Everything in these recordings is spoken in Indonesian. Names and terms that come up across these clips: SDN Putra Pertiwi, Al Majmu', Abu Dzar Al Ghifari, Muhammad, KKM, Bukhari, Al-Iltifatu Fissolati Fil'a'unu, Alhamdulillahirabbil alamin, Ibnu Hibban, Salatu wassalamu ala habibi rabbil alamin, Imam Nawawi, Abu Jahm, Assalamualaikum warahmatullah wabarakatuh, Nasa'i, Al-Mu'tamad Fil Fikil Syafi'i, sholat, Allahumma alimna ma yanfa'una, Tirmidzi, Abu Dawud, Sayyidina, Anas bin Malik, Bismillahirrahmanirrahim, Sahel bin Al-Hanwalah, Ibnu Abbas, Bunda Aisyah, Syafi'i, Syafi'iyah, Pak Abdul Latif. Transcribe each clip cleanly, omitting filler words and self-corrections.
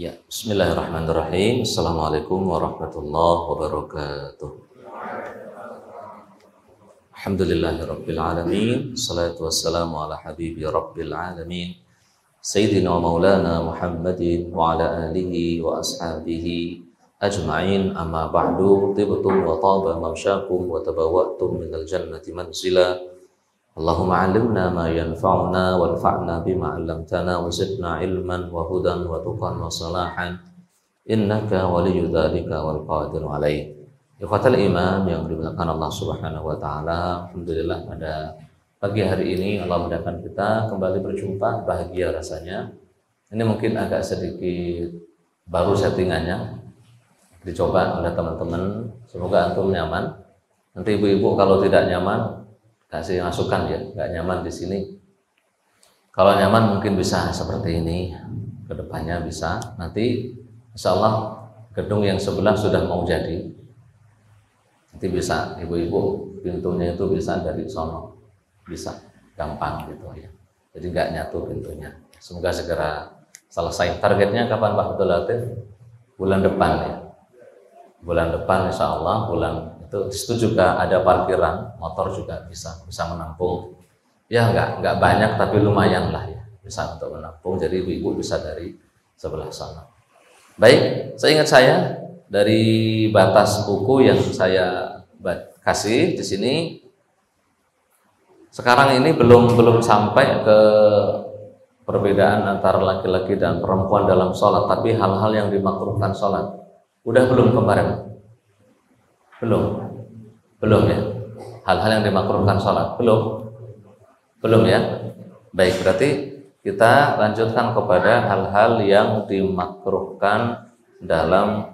Ya, bismillahirrahmanirrahim. Assalamualaikum warahmatullahi wabarakatuh. Alhamdulillahirabbil alamin. Salatu wassalamu ala habibi rabbil alamin. Sayyidina wa maulana Muhammadin wa ala alihi wa ashabihi ajma'in, amma ba'du. Tibtum wa taba mamsyakum wa tabawwa'tum minal jannati manzila. Allahumma alimna ma yanfa'una wanfa'na bima 'allamtana wa zidna ilman wa hudan wa tuqan wa salahan, innaka waliyyu dzalika wal qadiru 'alaih. Ikhwatal iman yang dimuliakan Allah Subhanahu wa taala, alhamdulillah pada pagi hari ini Allah mudahkan kita kembali berjumpa. Bahagia rasanya. Ini mungkin agak sedikit baru settingannya, dicoba oleh teman-teman, semoga antum nyaman. Nanti ibu-ibu kalau tidak nyaman kasih masukan ya, nggak nyaman di sini. Kalau nyaman mungkin bisa seperti ini, kedepannya bisa. Nanti insya Allah gedung yang sebelah sudah mau jadi, nanti bisa ibu-ibu pintunya itu bisa dari sono, bisa gampang gitu ya. Jadi nggak nyatu pintunya. Semoga segera selesai. Targetnya kapan Pak Abdul Latif? Bulan depan ya. Bulan depan insya Allah, bulan itu juga ada parkiran motor juga bisa menampung ya, nggak banyak tapi lumayan lah ya, bisa untuk menampung. Jadi ibu-ibu bisa dari sebelah sana. Baik, seingat saya dari batas buku yang saya kasih di sini sekarang ini belum sampai ke perbedaan antara laki-laki dan perempuan dalam sholat, tapi hal-hal yang dimakruhkan sholat. Udah belum kemarin? Belum ya? Hal-hal yang dimakruhkan sholat? Belum ya? Baik, berarti kita lanjutkan kepada hal-hal yang dimakruhkan dalam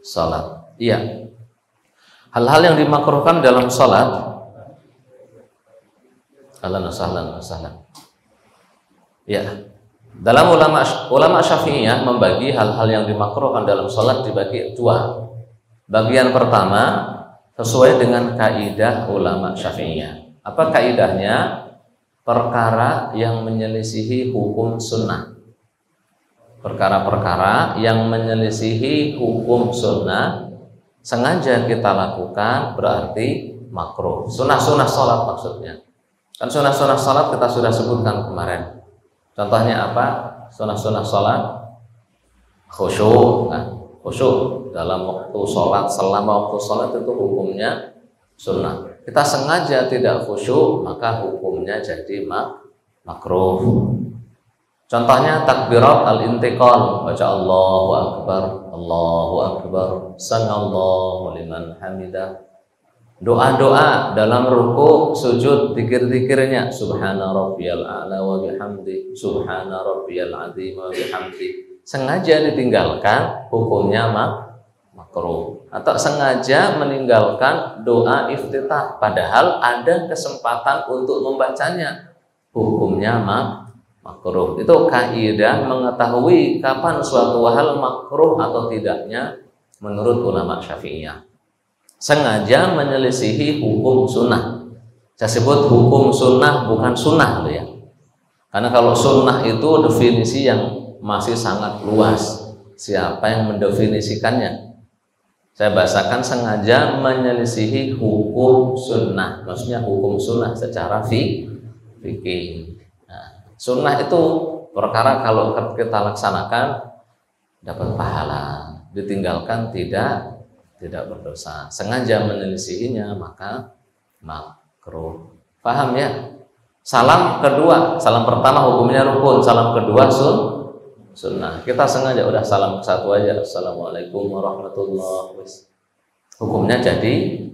sholat. Iya, hal-hal yang dimakruhkan dalam sholat. Ahlan wa sahlan wa sahlan. Iya. Dalam ulama Syafi'iyah membagi hal-hal yang dimakruhkan dalam sholat dibagi dua. Bagian pertama sesuai dengan kaidah ulama Syafi'iyah. Apa kaidahnya? Perkara yang menyelisihi hukum sunnah. Perkara-perkara yang menyelisihi hukum sunnah sengaja kita lakukan berarti makruh. Sunnah-sunnah sholat maksudnya. Kan sunnah-sunnah sholat kita sudah sebutkan kemarin. Contohnya apa? Sunnah-sunnah sholat khusyuk. Nah, khusyuk dalam waktu sholat, selama waktu sholat itu hukumnya sunnah. Kita sengaja tidak khusyuk maka hukumnya jadi makruh. Contohnya takbirat al-intiqal, baca Allahu Akbar, Sami'allahu liman hamidah. Doa-doa dalam ruku, sujud, zikir-zikirnya subhana rabbiyal a'la wa bihamdi, subhana rabbiyal azim wa bihamdi. Sengaja ditinggalkan hukumnya makruh. Atau sengaja meninggalkan doa iftitah padahal ada kesempatan untuk membacanya, hukumnya makruh. Itu kaidah mengetahui kapan suatu hal makruh atau tidaknya menurut ulama Syafi'iyah. Sengaja menyelisihi hukum sunnah. Saya sebut hukum sunnah, bukan sunnah ya. Karena kalau sunnah itu definisi yang masih sangat luas. Siapa yang mendefinisikannya? Saya bahasakan sengaja menyelisihi hukum sunnah. Maksudnya hukum sunnah secara fikih. Nah, sunnah itu perkara kalau kita laksanakan dapat pahala, ditinggalkan tidak berdosa. Sengaja menyelisihinya maka makruh. Paham ya? Salam kedua, salam pertama hukumnya rukun, salam kedua sunnah. Kita sengaja udah salam satu aja, Assalamualaikum warahmatullah wabarakatuh. Hukumnya jadi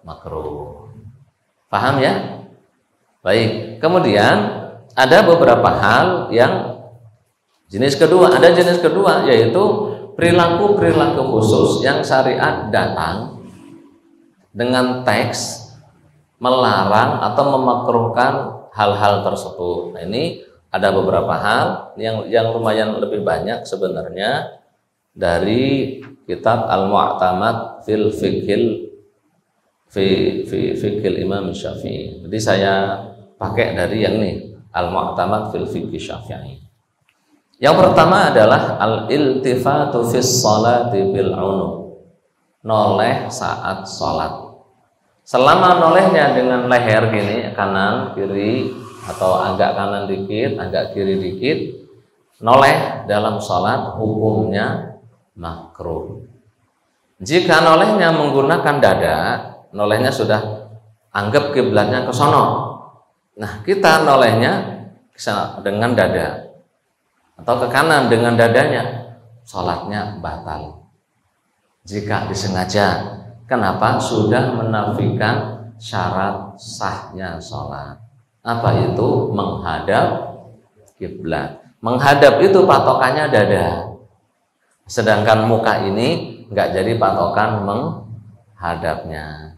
makruh. Paham ya? Baik. Kemudian ada beberapa hal yang jenis kedua yaitu perilaku-perilaku khusus yang syariat datang dengan teks melarang atau memakruhkan hal-hal tersebut. Nah, ini ada beberapa hal yang lumayan lebih banyak sebenarnya dari kitab Al-Mu'tamad Fil Fikil Imam Syafi'i. Jadi saya pakai dari yang ini, Al-Mu'tamad Fil Fikil Syafi'i. Yang pertama adalah Al-Iltifatu Fissolati Fil'a'unu, noleh saat sholat. Selama nolehnya dengan leher gini, kanan, kiri, atau agak kanan dikit, agak kiri dikit, noleh dalam sholat hukumnya makruh. Jika nolehnya menggunakan dada, nolehnya sudah anggap kiblatnya ke sono. Nah, kita nolehnya dengan dada atau ke kanan dengan dadanya, sholatnya batal. Jika disengaja, kenapa? Sudah menafikan syarat sahnya sholat. Apa itu? Menghadap kiblat. Menghadap itu patokannya dada, sedangkan muka ini nggak jadi patokan menghadapnya.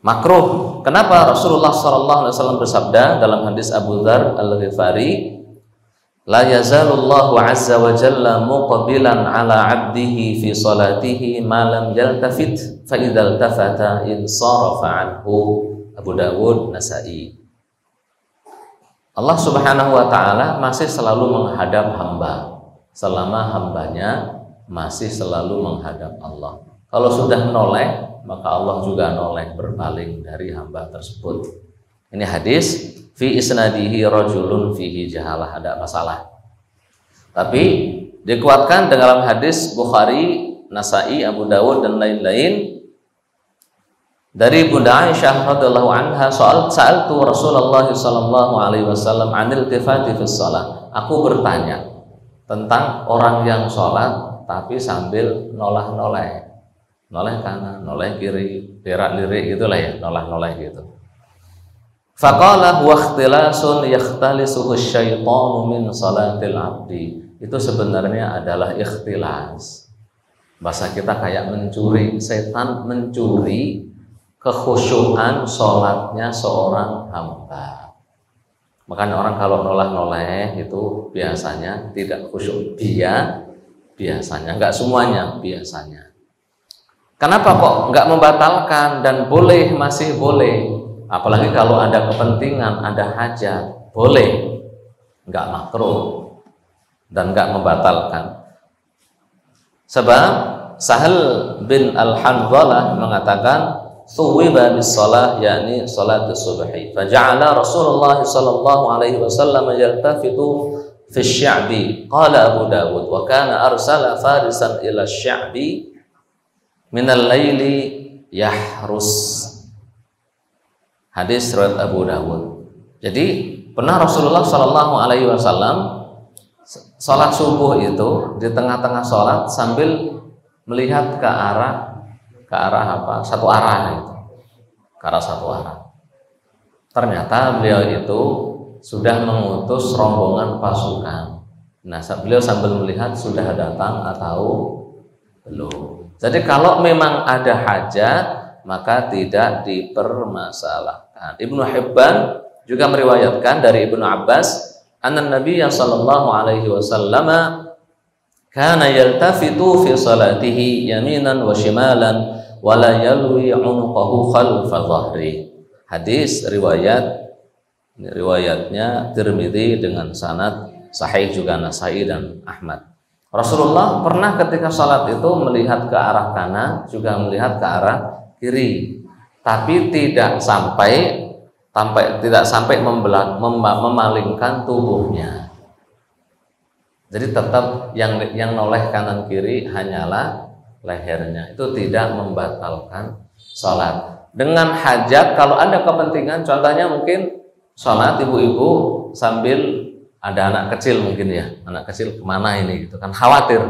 Makruh. Kenapa? Rasulullah SAW bersabda dalam hadis Abu Dzar Al Ghifari, la yazalullahu azza wa jalla muqbilan ala abdihi fi salatihi ma lam yaltafit fa idzal tafata in sarafa anhu. Abu Dawud, Nasa'i. Allah Subhanahu wa taala masih selalu menghadap hamba selama hambanya masih selalu menghadap Allah. Kalau sudah noleh, maka Allah juga noleh berpaling dari hamba tersebut. Ini hadis fi isnadihi rajulun fihi jahalah, ada masalah. Tapi dikuatkan dalam hadis Bukhari, Nasa'i, Abu Dawud dan lain-lain. Dari Bunda Aisyah radhiyallahu anha, sa'altu Rasulullah sallallahu alaihi wasallam 'anil iltifati fis shalah. Aku bertanya tentang orang yang sholat tapi sambil noleh-noleh. Noleh kanan, noleh kiri, lirik-lirik gitulah ya, noleh-noleh gitu. Faqala huwa ikhtilasun yakhtalisuhu asyaitanu min salatil abdi. Itu sebenarnya adalah ikhtilas. Bahasa kita kayak mencuri, setan mencuri kekhusyuan sholatnya seorang hamba. Makanya orang kalau noleh-noleh itu biasanya tidak khusyuk. Dia biasanya, nggak semuanya, biasanya. Kenapa kok nggak membatalkan dan boleh, masih boleh? Apalagi kalau ada kepentingan, ada hajat, boleh, nggak makruh dan nggak membatalkan. Sebab Sahel bin Al-Hanwalah mengatakan, "Thuwiba bis-shalah, yakni salat as-subhi. Faja'ala Rasulullah sallallahu alaihi wasallam yaltafitu fi asy-sya'bi." Qala Abu Dawud, "Wa kana arsala farisan ila asy-sya'bi minal laili yahrus." Hadis riwayat Abu Dawud. Jadi pernah Rasulullah Shallallahu Alaihi Wasallam sholat subuh itu di tengah-tengah sholat sambil melihat ke arah apa, satu arah itu, ke arah satu arah. Ternyata beliau itu sudah mengutus rombongan pasukan. Nah, beliau sambil melihat sudah datang atau belum. Jadi kalau memang ada hajat, maka tidak dipermasalahkan. Ibnu Hibban juga meriwayatkan dari Ibnu Abbas, anna nabiyya sallallahu alaihi wasallama kana yaltafitu fi salatihi yaminan wa shimalan wa la yalwi 'unqahu khalfa dhahri. Hadis riwayatnya Tirmidzi dengan sanad sahih, juga Nasa'i dan Ahmad. Rasulullah pernah ketika sholat itu melihat ke arah kanan, juga melihat ke arah kiri, tapi tidak sampai memalingkan tubuhnya. Jadi tetap yang noleh kanan kiri hanyalah lehernya. Itu tidak membatalkan sholat. Dengan hajat, kalau ada kepentingan, contohnya mungkin sholat ibu-ibu sambil ada anak kecil, mungkin ya, anak kecil kemana ini gitu kan, khawatir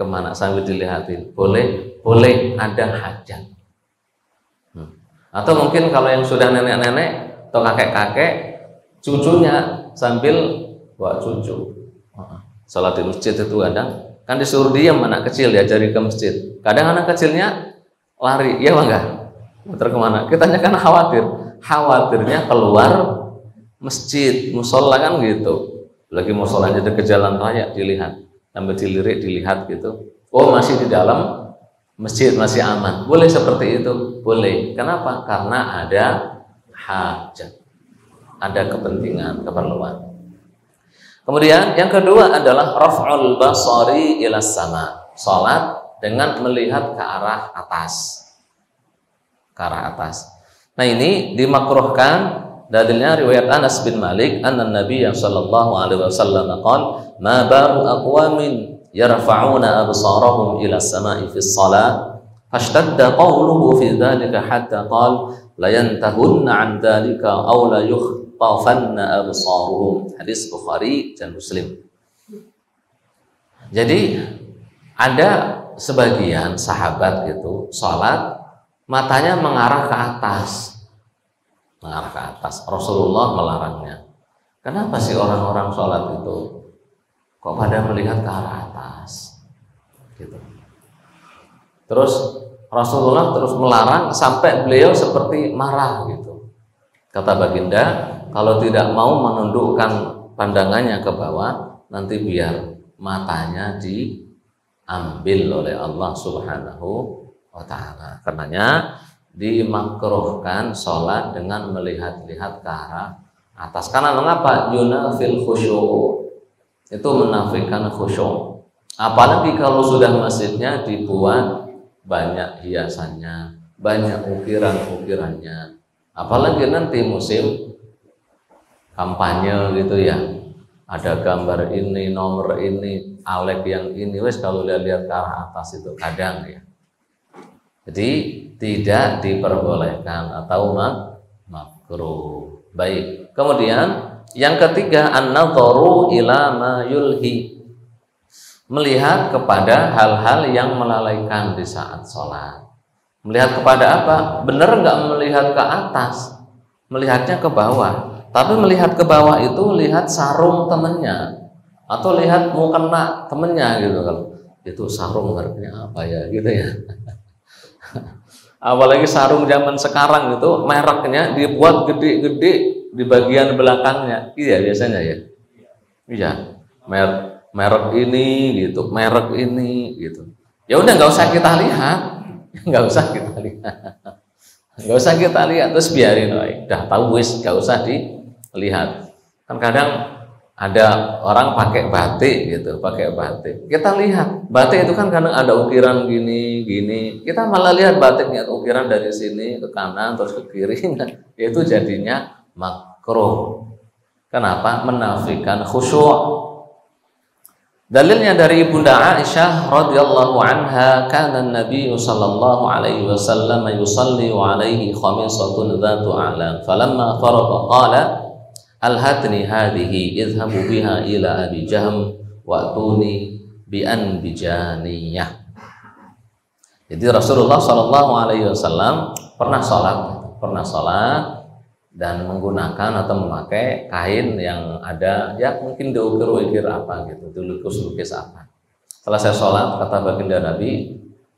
kemana sambil dilihatin, boleh ada hajat. Atau mungkin kalau yang sudah nenek-nenek atau kakek-kakek, cucunya sambil bawa cucu sholat di masjid itu, kadang kan disuruh diam anak kecil ya, jari ke masjid, kadang anak kecilnya lari, ya enggak, muter kemana, kitanya kan khawatirnya keluar masjid, musola kan gitu. Lagi musolanya dekat jalan raya dilihat, sambil dilirik dilihat gitu. Oh, masih di dalam masjid, masih aman. Boleh seperti itu, boleh. Kenapa? Karena ada hajat, ada kepentingan, keperluan. Kemudian yang kedua adalah raf'ul basari ila sama. Salat dengan melihat ke arah atas. Ke arah atas. Nah, ini dimakruhkan. Dalilnya riwayat Anas bin Malik, anna Nabiyya sallallahu alaihi wasallam qala, "Ma baru aqwamin yarfa'una absarahum ila as-sama'i fi as-salah." Fashtadda qawluhu fi dzalika hatta qala, "La yantahunna 'an dzalika aw la yukhtafanna absaruhum." Hadis Bukhari dan Muslim. Jadi ada sebagian sahabat itu salat matanya mengarah ke atas. Mengarah ke atas. Rasulullah melarangnya. Kenapa sih orang-orang sholat itu kok pada melihat ke arah atas? Gitu. Terus Rasulullah terus melarang sampai beliau seperti marah gitu. Kata baginda, kalau tidak mau menundukkan pandangannya ke bawah, nanti biar matanya diambil oleh Allah Subhanahu wa Ta'ala. Karenanya dimakruhkan sholat dengan melihat-lihat ke arah atas. Karena mengapa? Yunafil khusyuk, itu menafikan khusyuk. Apalagi kalau sudah masjidnya dibuat banyak hiasannya, banyak ukiran-ukirannya. Apalagi nanti musim kampanye gitu ya, ada gambar ini, nomor ini, alek yang ini. Wes kalau lihat-lihat ke arah atas itu kadang ya. Jadi tidak diperbolehkan atau makruh. Baik. Kemudian yang ketiga, an-nadharu ila ma yulhi. Melihat kepada hal-hal yang melalaikan di saat sholat. Melihat kepada apa? Benar nggak melihat ke atas, melihatnya ke bawah. Tapi melihat ke bawah itu lihat sarung temennya atau lihat mukena temennya gitu kan. Itu sarung harganya apa ya gitu ya. Apalagi sarung zaman sekarang itu mereknya dibuat gede-gede di bagian belakangnya. Iya biasanya ya. Iya. Merek ini gitu, merek ini gitu. Ya udah nggak usah kita lihat, nggak usah kita lihat, nggak usah kita lihat, terus biarin. Dah tahu wis, nggak usah dilihat. Kan kadang ada orang pakai batik gitu, pakai batik. Kita lihat, batik itu kan kadang ada ukiran gini, gini. Kita malah lihat batiknya, ukiran dari sini ke kanan terus ke kiri. Itu jadinya makruh. Kenapa? Menafikan khusyuk. Dalilnya dari Bunda Aisyah radhiyallahu anha, kana Nabi sallallahu alaihi wasallam yusalli wa alaihi khamisatun dzatu a'lam. Falamma faraqa qala, "Al-hatni hadhihi idhabu biha ila Abi Jahm wa'tuni bi'an bijaniyah." Jadi Rasulullah sallallahu alaihi wasallam pernah salat dan menggunakan atau memakai kain yang ada ya mungkin diukir-ukir apa gitu, dilukis-lukis apa. Setelah saya salat, kata baginda Nabi,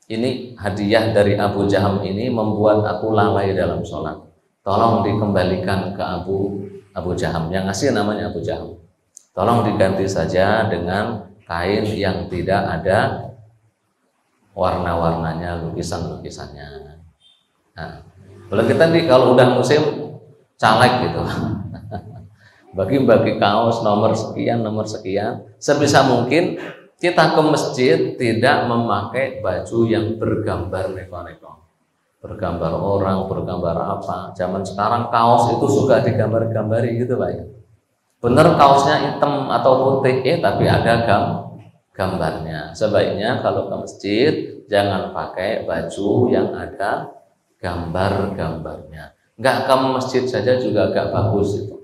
"Ini hadiah dari Abu Jahm ini membuat aku lalai dalam salat. Tolong dikembalikan ke Abu Jahm, yang ngasih namanya Abu Jahm. Tolong diganti saja dengan kain yang tidak ada warna-warnanya, lukisan-lukisannya." Nah, kalau kita nih kalau udah musim caleg gitu, bagi-bagi kaos nomor sekian, sebisa mungkin kita ke masjid tidak memakai baju yang bergambar neko-neko. Bergambar orang, bergambar apa. Zaman sekarang kaos itu suka digambar-gambari gitu Pak ya. Bener kaosnya hitam atau putih tapi ada gambarnya. Sebaiknya kalau ke masjid jangan pakai baju yang ada gambar-gambarnya. Nggak ke masjid saja juga nggak bagus itu.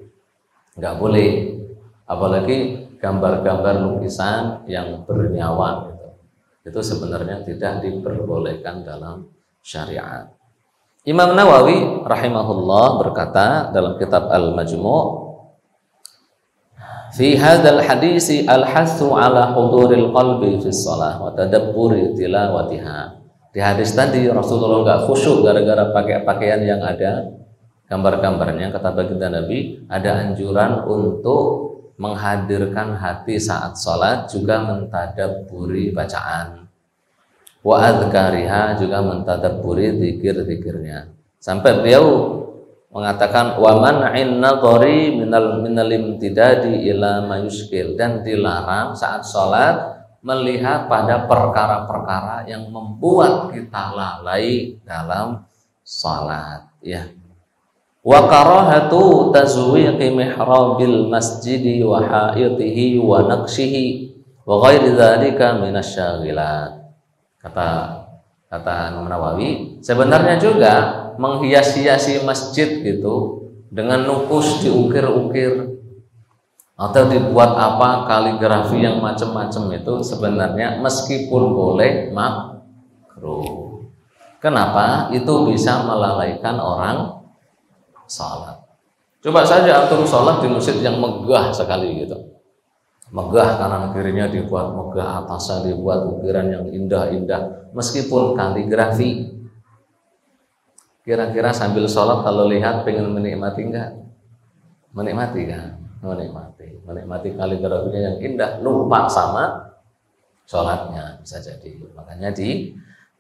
Nggak boleh. Apalagi gambar-gambar lukisan yang bernyawa gitu. Itu sebenarnya tidak diperbolehkan dalam syariat. Imam Nawawi rahimahullah berkata dalam kitab Al Majmu', "Fi hadzal hadisi al-hathu ala huduril qalbi fi shalah wa tadabburi tilawatiha." Di hadis tadi Rasulullah enggak khusyuk gara-gara pakai pakaian yang ada gambar-gambarnya. Kata baginda Nabi, ada anjuran untuk menghadirkan hati saat salat, juga mentadabburi bacaan. Wa adzkariha, juga mentadabburi zikir-zikirnya. Sampai beliau mengatakan waman innadhari minal imtidadi ila mayuskil, dan dilarang saat sholat melihat pada perkara-perkara yang membuat kita lalai dalam salat, ya. Wa karahatu tazwiqi mihrabil masjidi wa ha'itihi wa naqshihi wa ghairi dzalika minasyaghilat. Kata Imam Nawawi, sebenarnya juga menghias-hiasi masjid gitu dengan nukus diukir-ukir atau dibuat apa kaligrafi yang macam-macam itu sebenarnya meskipun boleh makruh. Kenapa? Itu bisa melalaikan orang salat. Coba saja atur salat di masjid yang megah sekali gitu. Megah kanan kirinya dibuat megah, atasnya dibuat ukiran yang indah-indah meskipun kaligrafi. Kira-kira sambil salat kalau lihat pengen menikmati enggak? Menikmati kan? menikmati kaligrafinya yang indah, lupa sama sholatnya bisa jadi. Makanya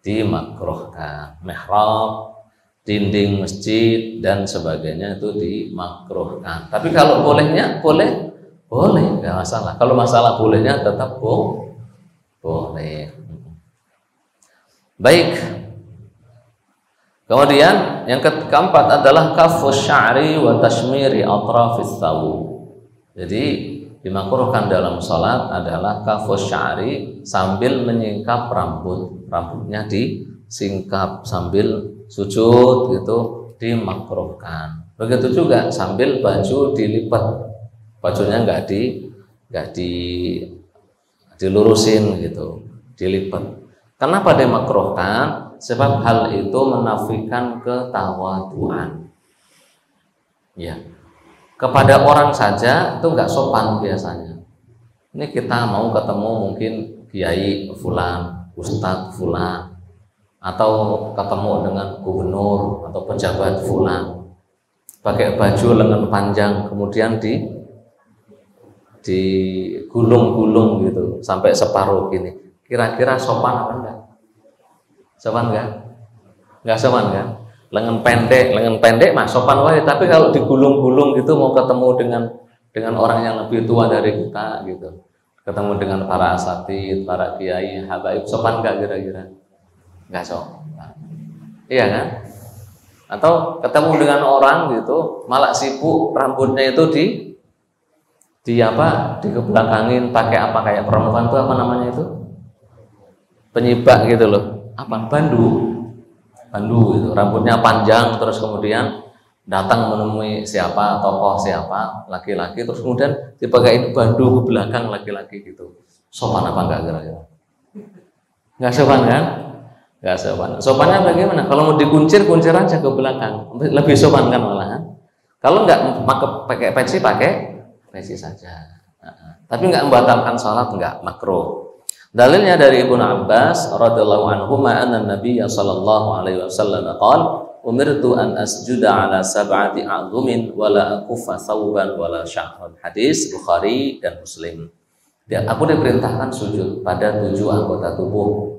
dimakruhkan mihrab, dinding masjid dan sebagainya itu dimakruhkan. Tapi kalau bolehnya boleh, nggak masalah. Kalau masalah bolehnya tetap boleh. Baik. Kemudian yang keempat adalah kafus sya'ri wa tashmiri atrafis thawb. Jadi dimakruhkan dalam sholat adalah kafus sya'ri, sambil menyingkap rambutnya disingkap sambil sujud gitu, dimakruhkan. Begitu juga sambil baju dilipat, bajunya nggak dilurusin gitu, dilipat. Kenapa dimakruhkan? Sebab hal itu menafikan ketawadhuan. Ya. Kepada orang saja itu nggak sopan biasanya. Ini kita mau ketemu mungkin kiai fulan, ustadz fulan, atau ketemu dengan gubernur atau pejabat fulan, pakai baju lengan panjang kemudian digulung-gulung gitu sampai separuh gini. Kira-kira sopan apa enggak? Sopan enggak? Enggak sopan kan? Lengan pendek mah sopan wae, tapi kalau digulung-gulung gitu mau ketemu dengan orang yang lebih tua dari kita gitu. Ketemu dengan para asatid, para kiai, habaib, sopan enggak kira-kira? Enggak sopan. Iya kan? Atau ketemu dengan orang gitu, malah sibuk rambutnya itu dikebelakangin pakai apa kayak perempuan tuh apa namanya itu? Penyibak gitu loh. Apa? Bandu gitu, rambutnya panjang terus kemudian datang menemui siapa, tokoh siapa, laki-laki terus kemudian dipakaiin bandu ke belakang laki-laki gitu. Sopan apa enggak kira-kira? Enggak sopan kan? Enggak sopan. Sopannya bagaimana? Kalau mau dikuncir aja ke belakang. Lebih sopan kan malahan. Kalau enggak pakai peci saja. Tapi enggak membatalkan salat, enggak makruh. Dalilnya dari Ibnu Abbas radhiyallahu anhu anna Nabiyya sallallahu alaihi wasallam qala umirtu an asjuda ala sab'ati azumin wa la akuffa thawban wa la syahran. Hadis Bukhari dan Muslim. Dan aku diperintahkan sujud pada 7 anggota tubuh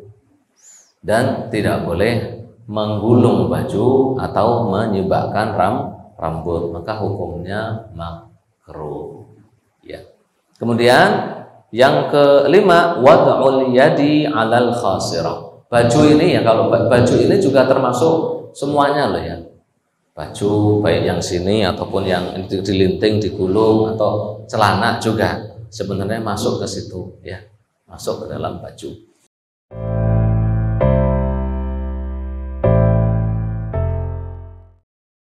dan tidak boleh menggulung baju atau menyibakkan rambut, maka hukumnya makruh. Ya. Kemudian yang kelima, wad'ul yadi 'alal khasirah. Baju ini ya, kalau baju ini juga termasuk semuanya loh ya. Baju baik yang sini ataupun yang dilinting, digulung atau celana juga sebenarnya masuk ke situ ya. Masuk ke dalam baju.